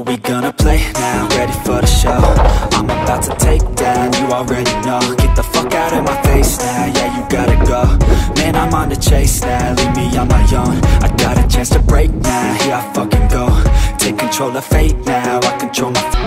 What we gonna play now? Ready for the show? I'm about to take down, you already know. Get the fuck out of my face now, yeah, you gotta go. Man, I'm on the chase now, leave me on my own. I got a chance to break now, here I fucking go. Take control of fate now, I control my fate.